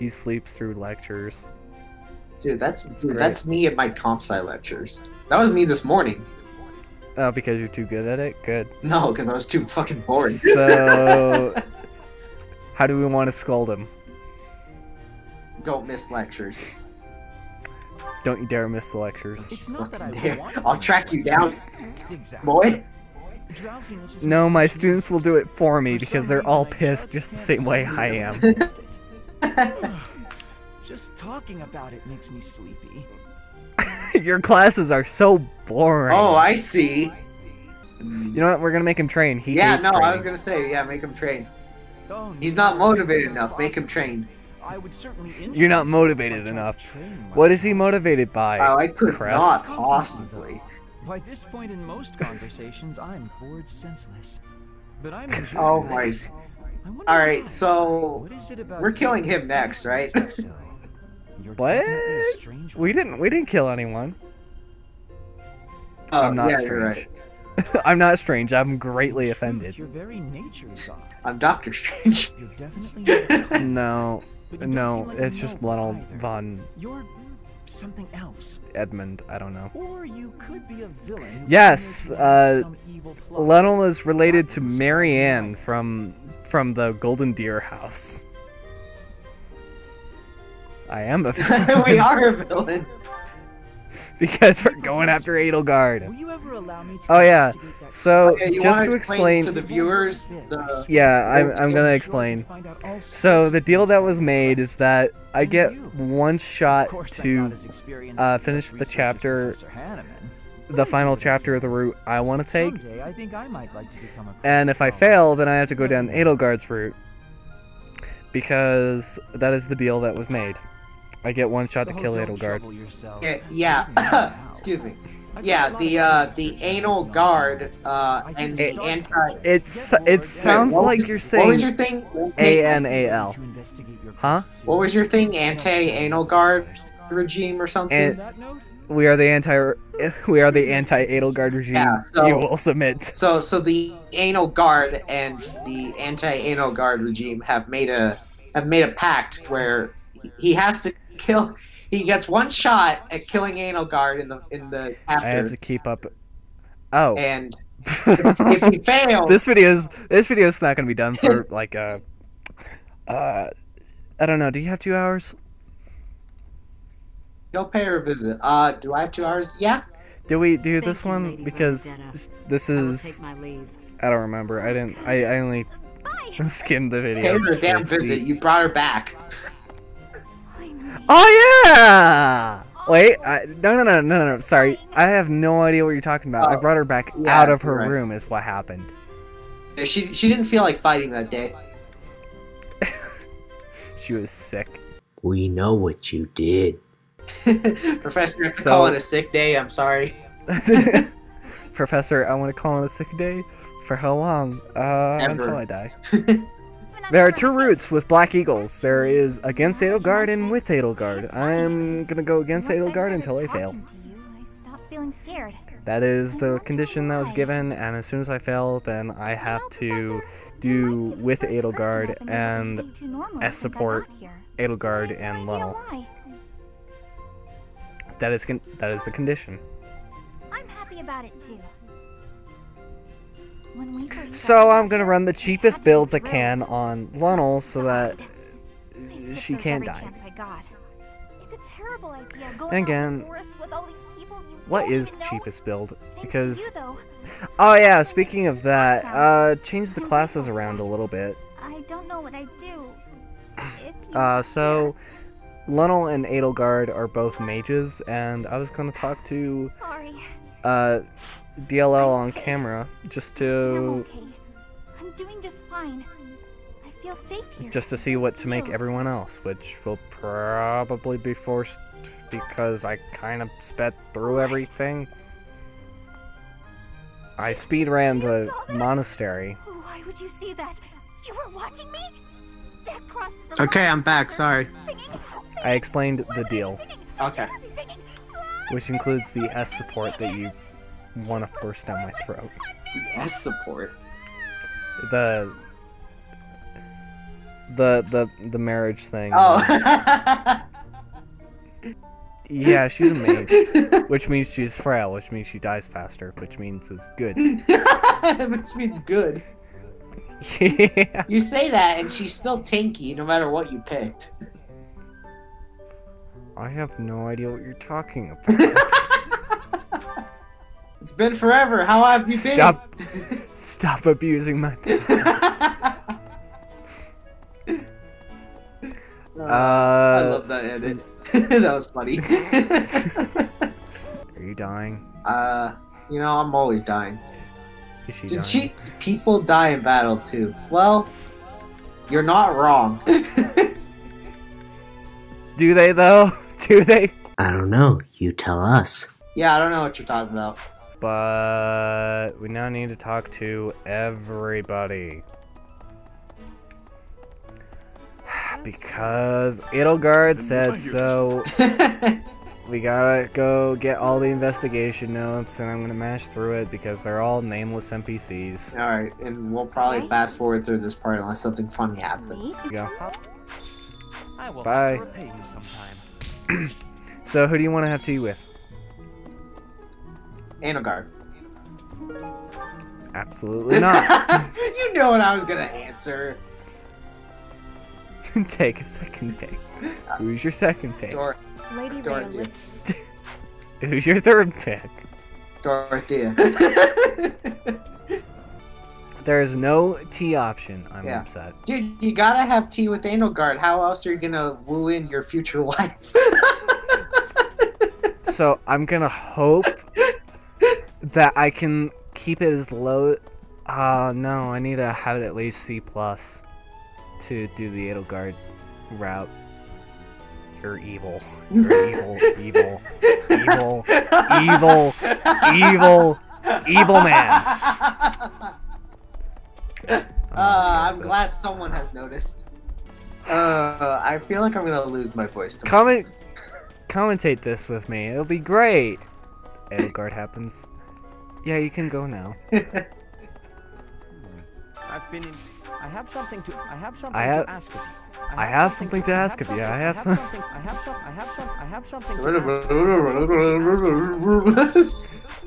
He sleeps through lectures. Dude, that's me at my comp sci lectures. That was me this morning. Oh, because you're too good at it? Good. No, because I was too fucking bored. So, how do we want to scold him? Don't miss lectures. Don't you dare miss the lectures. It's not that I want to. I'll track you down, exactly. Boy. No, my students will do it for me because they're all pissed just the same way I am. Just talking about it makes me sleepy. Your classes are so boring. Oh, I see. You know what? We're gonna make him train. He hates training. I was gonna say, yeah, make him train. He's not motivated enough. Make him train. I would certainly. You're not motivated enough. What is he motivated by? Oh, I could not possibly. By this point in most conversations, I'm bored senseless. But I'm. Oh my. All right, so we're killing him next, right? What? We didn't kill anyone. Oh, I'm not strange. You're right. I'm not strange. I'm greatly offended. Your very nature is odd. I'm Doctor Strange. You're definitely not. No, no, like it's just Lenel von. You're something else. Edmund, I don't know. Or you could be a villain. Yes, Lenel is related to Marianne from the Golden Deer house. I am a villain. We are a villain. Because we're going after Edelgard. Will you ever allow me to So okay, just to explain to the viewers, I'm gonna explain. So the deal that was made is that I get one shot to finish the chapter, the final chapter of the route I want to take. And if I fail, then I have to go down Edelgard's route because that is the deal that was made. I get one shot to kill Edelgard. Excuse me. Yeah, the anal guard and the anti. It sounds like you're saying. What was your thing? ANAL. Huh? What was your thing? Anti-anal guard regime or something? We are the anti-Edelgard regime. Yeah, so, you will submit. So the anal guard and the anti-anal guard regime have made a pact where he has to. He gets one shot at killing Edelgard in the after. I have to keep up. Oh. And if he fails, this video's not going to be done for like I don't know. Do you have 2 hours? You'll pay her a visit. Do I have 2 hours? Yeah. Do we do this one because this is? I don't remember. I didn't. I only skimmed the video. Pay her a damn visit. You brought her back. Oh yeah! Wait, no. Sorry, I have no idea what you're talking about. I brought her back out of her room is what happened. She didn't feel like fighting that day. She was sick. We know what you did. Professor, I have to call it a sick day. I'm sorry. Professor, I want to call it a sick day. For how long? Until I die. There are two routes with Black Eagles. There is against Edelgard and with Edelgard. I'm gonna go against Edelgard until I fail. That is the condition that was given, and as soon as I fail, then I have to do with Edelgard and as support Edelgard and Lenel. That is the condition. I'm happy about it too. So I'm gonna run the cheapest builds I can on Lenel so that she can't die. And again, what is the cheapest build? Because oh yeah, speaking of that, change the classes around a little bit. I don't know what I do. So Lenel and Edelgard are both mages, and I was gonna talk to DLL on camera just to I'm doing just fine. I feel safe here. Just to see what to make everyone else, which will probably be forced because I kind of sped through everything. I speed ran the monastery. Why would you see that? You were watching me? That crosses the okay, I'm back. Sorry. I explained the deal. Okay. Which includes the S support that you want to force down my throat. S support? The The marriage thing. Oh. Yeah, she's a mage, which means she's frail, which means she dies faster, which means it's good. Which means good. Yeah. You say that, and she's still tanky no matter what you picked. I have no idea what you're talking about. It's been forever. How have you been? Stop abusing my powers. I love that edit. That was funny. Are you dying? You know, I'm always dying. Is she dying? People die in battle too. Well, you're not wrong. Do they though? Do they? I don't know. You tell us. Yeah, I don't know what you're talking about. But we now need to talk to everybody. Because Edelgard said so. We gotta go get all the investigation notes, and I'm gonna mash through it because they're all nameless NPCs. Alright, and we'll probably fast forward through this part unless something funny happens. There you go. I will repay you sometime. So, who do you want to have tea with? Edelgard. Absolutely not. You know what I was gonna answer. Take a second take. Who's your second pick? Dorothea. Who's your third pick? Dorothea. There is no tea option. I'm upset. Dude, you gotta have tea with Edelgard. How else are you gonna woo in your future wife? So I'm gonna hope that I can keep it as low. No, I need to have it at least C+ to do the Edelgard route. You're evil. You're evil, evil, evil, evil, evil, evil man. I'm glad someone has noticed. I feel like I'm gonna lose my voice tomorrow. Commentate this with me. It'll be great. Edelgard happens. Yeah, you can go now. I have something to ask of you.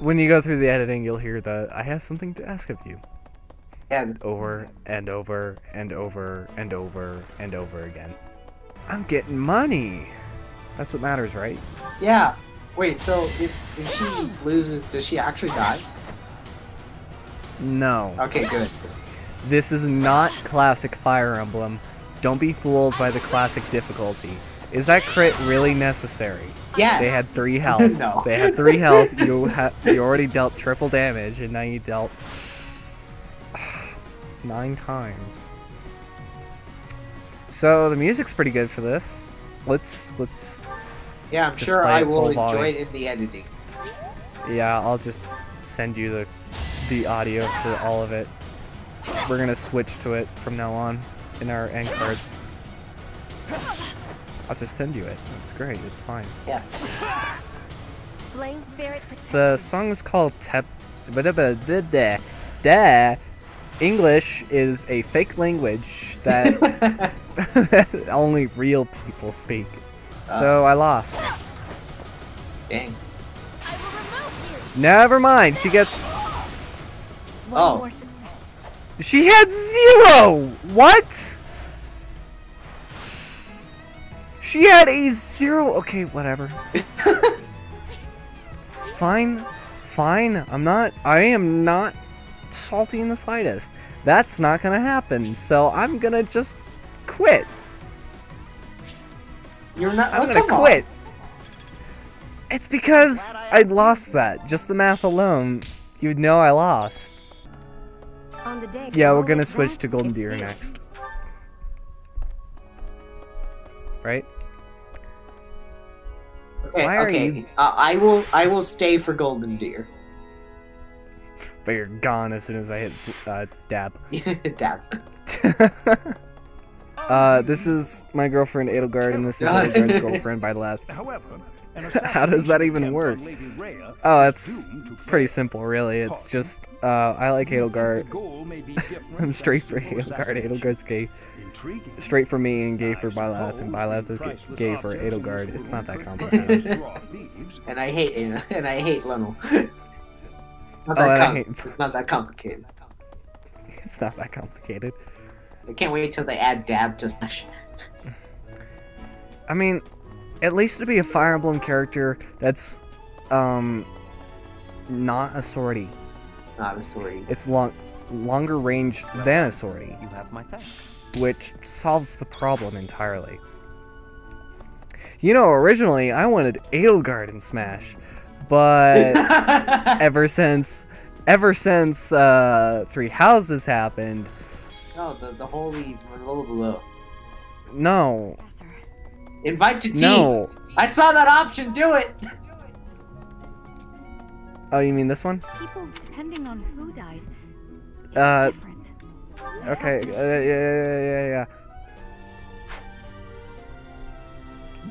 When you go through the editing, you'll hear the "I have something to ask of you" and over and over and over and over and over again. I'm getting money. That's what matters, right? Yeah. Wait. So if she loses, does she actually die? No. Okay. Good. This is not classic Fire Emblem. Don't be fooled by the classic difficulty. Is that crit really necessary? Yes. They had 3 health. No. They had 3 health. You already dealt triple damage, and now you dealt 9 times. So the music's pretty good for this. Let's. Yeah, I'm sure I will enjoy it in the editing. Yeah, I'll just send you the audio for all of it. We're gonna switch to it from now on in our end cards. I'll just send you it. It's great. It's fine. Yeah. Flame spirit protect. The song is called Tep. English is a fake language that only real people speak. So I lost. Dang. Never mind. She gets. Oh. She had 0! What? She had a 0! Okay, whatever. Fine. Fine. I am not salty in the slightest. That's not gonna happen, so I'm gonna just quit. You're not- I'm gonna quit. It's because I lost that. Just the math alone, you'd know I lost. On the day, yeah, we're gonna switch to Golden Deer next. Right? Okay, okay. I will stay for Golden Deer. But you're gone as soon as I hit dab. Dab. This is my girlfriend Edelgard, and this is Edelgard's girlfriend Byleth. How does that even work? Oh, it's pretty simple, really. It's just, I like Edelgard. I'm straight for Edelgard. Edelgard's gay. Intriguing. Straight for me and gay for Byleth, and Byleth is gay for Edelgard. It's not that complicated. And I hate Anna, and I hate Lenel. It's not that complicated. It's not that complicated. I can't wait till they add dab to Smash. I mean, at least to be a Fire Emblem character that's not a sortie. Not a sortie. It's longer range than a sortie. You have my thanks. Which solves the problem entirely. You know, originally I wanted Edelgard in Smash, but ever since Three Houses happened. No, the holy below. No. Invite to tea. No. I saw that option. Do it. Oh, you mean this one? People, depending on who died, it's different. Okay. Yeah.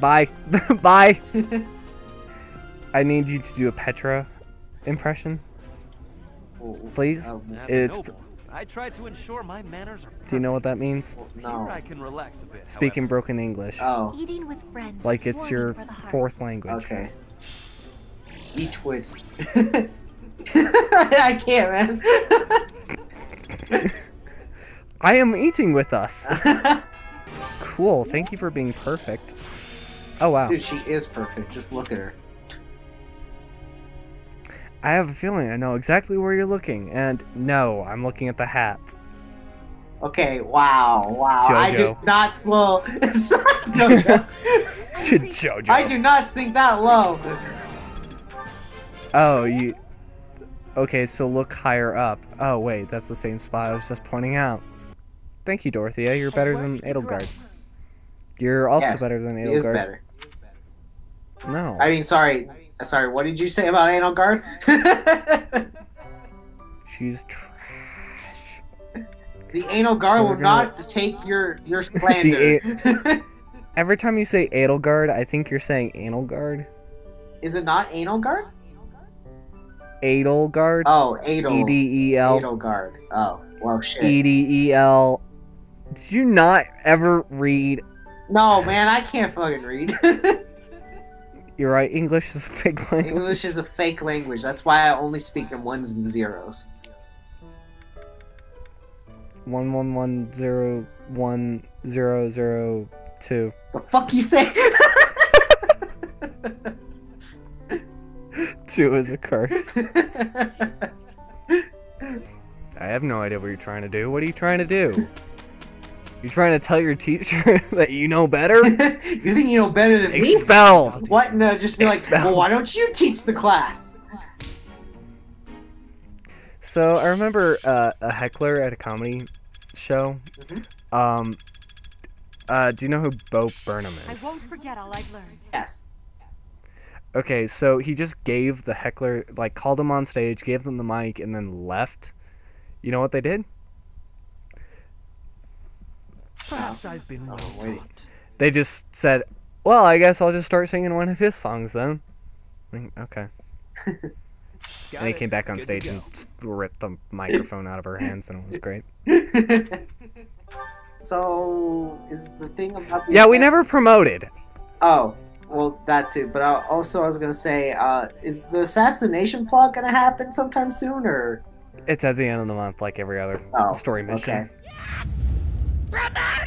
Bye. Bye. I need you to do a Petra impression, please. It's. I try to ensure my manners are perfect. Do you know what that means? No. I can relax a bit. Speak in broken English. Oh. Eating with friends. Like it's your fourth language. Okay. Eat with. I can't, man. I am eating with us. Cool. Thank you for being perfect. Oh wow. Dude, she is perfect. Just look at her. I have a feeling I know exactly where you're looking, and no, I'm looking at the hat. Okay, wow. Jojo. I did not slow. Jojo. Jojo. I do not sink that low. Oh, you... Okay, so look higher up. Oh, wait, that's the same spot I was just pointing out. Thank you, Dorothea. You're better than Edelgard. You're also better than Edelgard. He is better. No. I mean, sorry, what did you say about Edelgard? She's trash. The Edelgard will not take your slander. Every time you say Edelgard, I think you're saying Edelgard. Is it not Edelgard? Edelgard? Oh, Edel. E-D-E-L. Edelgard. Oh, well, shit. E-D-E-L. Did you not ever read? No, man, I can't fucking read. You're right, English is a fake language. English is a fake language. That's why I only speak in ones and zeros. 1 1 1 0 1 0 0 2. The fuck you say? 2 is a curse. I have no idea what you're trying to do. What are you trying to do? You're trying to tell your teacher that you know better? You think you know better than me? Expelled! What? No, just be like, well, why don't you teach the class? So, I remember a heckler at a comedy show. Mm-hmm. Do you know who Bo Burnham is? I won't forget all I've learned. Yes. Okay, so he just gave the heckler, like, called him on stage, gave them the mic, and then left. You know what they did? Perhaps I've been well-taught. They just said, well, I guess I'll just start singing one of his songs then. Okay. And he came back on stage and ripped the microphone out of her hands, and it was great. So, is the thing about... Yeah, we never promoted. Oh, well, that too. But also, I was going to say, is the assassination plot going to happen sometime soon, or...? It's at the end of the month, like every other story mission. Okay. Promoted!